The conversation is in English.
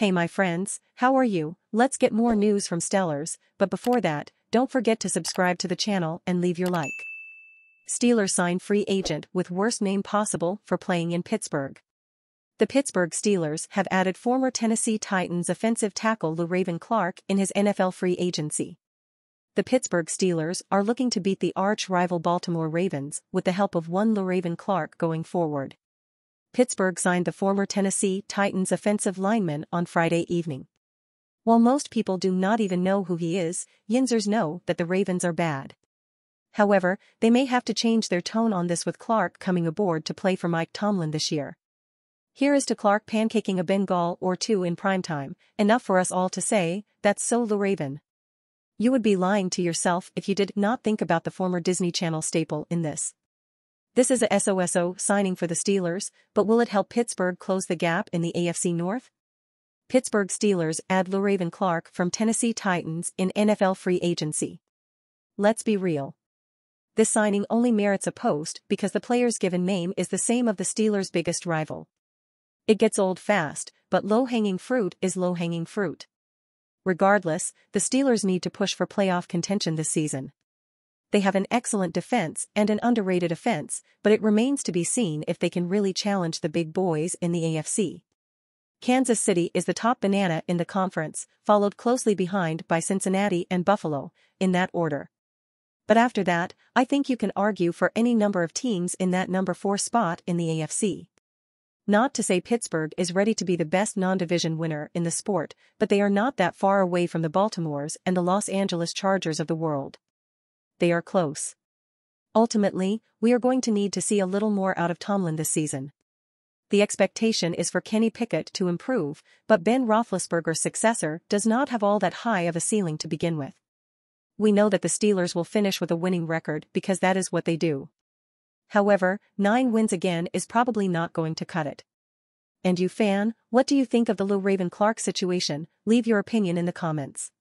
Hey my friends, how are you? Let's get more news from Steelers, but before that, don't forget to subscribe to the channel and leave your like. Steelers sign free agent with worst name possible for playing in Pittsburgh. The Pittsburgh Steelers have added former Tennessee Titans offensive tackle Le'Raven Clark in his NFL free agency. The Pittsburgh Steelers are looking to beat the arch-rival Baltimore Ravens with the help of one Le'Raven Clark going forward. Pittsburgh signed the former Tennessee Titans offensive lineman on Friday evening. While most people do not even know who he is, Yinzers know that the Ravens are bad. However, they may have to change their tone on this with Clark coming aboard to play for Mike Tomlin this year. Here is to Clark pancaking a Bengal or two in primetime, enough for us all to say, that's so Le'Raven. You would be lying to yourself if you did not think about the former Disney Channel staple in this. This is a SOSO signing for the Steelers, but will it help Pittsburgh close the gap in the AFC North? Pittsburgh Steelers add Le'Raven Clark from Tennessee Titans in NFL free agency. Let's be real. This signing only merits a post because the player's given name is the same of the Steelers' biggest rival. It gets old fast, but low-hanging fruit is low-hanging fruit. Regardless, the Steelers need to push for playoff contention this season. They have an excellent defense and an underrated offense, but it remains to be seen if they can really challenge the big boys in the AFC. Kansas City is the top banana in the conference, followed closely behind by Cincinnati and Buffalo, in that order. But after that, I think you can argue for any number of teams in that number 4 spot in the AFC. Not to say Pittsburgh is ready to be the best non-division winner in the sport, but they are not that far away from the Baltimores and the Los Angeles Chargers of the world. They are close. Ultimately, we are going to need to see a little more out of Tomlin this season. The expectation is for Kenny Pickett to improve, but Ben Roethlisberger's successor does not have all that high of a ceiling to begin with. We know that the Steelers will finish with a winning record because that is what they do. However, 9 wins again is probably not going to cut it. And you fan, what do you think of the Le'Raven Clark situation? Leave your opinion in the comments.